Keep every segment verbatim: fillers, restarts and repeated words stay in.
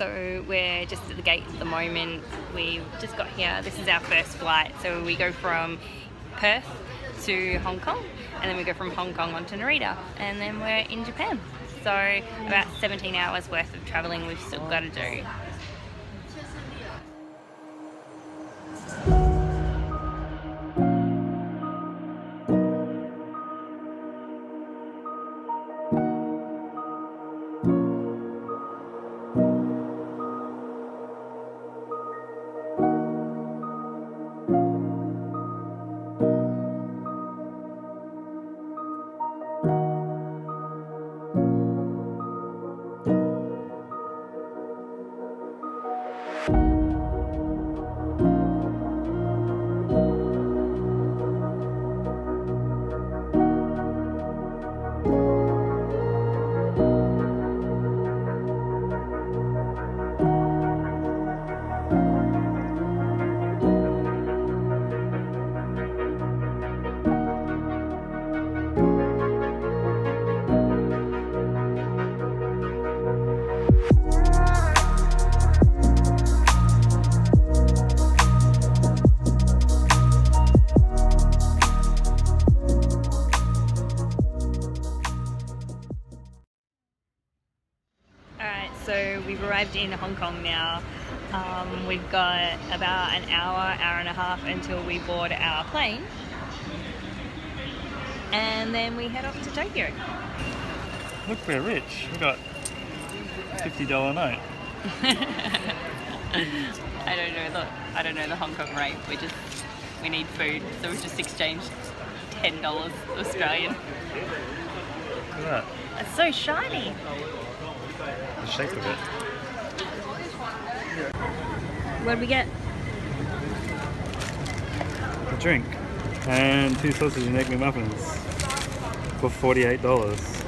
So we're just at the gate at the moment. We just got here. This is our first flight. So we go from Perth to Hong Kong, and then we go from Hong Kong on to Narita, and then we're in Japan. So about seventeen hours worth of traveling we've still got to do. So we've arrived in Hong Kong now. Um, we've got about an hour, hour and a half until we board our plane, and then we head off to Tokyo. Look, we're rich. We got fifty dollar note. I don't know the I don't know the Hong Kong rate. We just we need food, so we just exchanged ten dollars Australian. Look at that. It's so shiny. The shape of it. What did we get? A drink and two sausage and egg McMuffins for forty-eight dollars.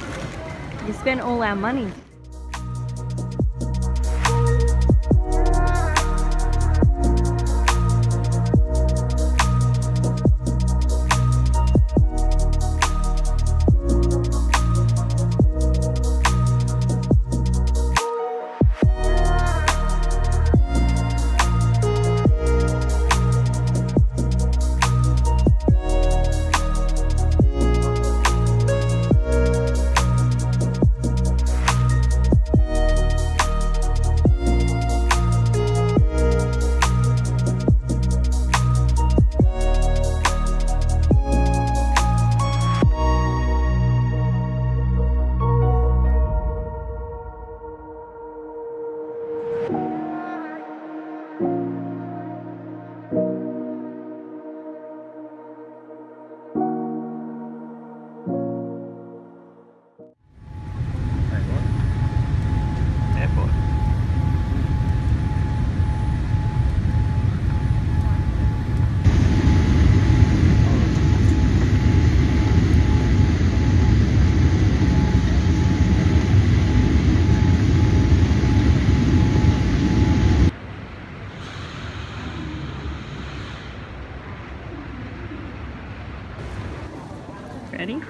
You spent all our money. Ready?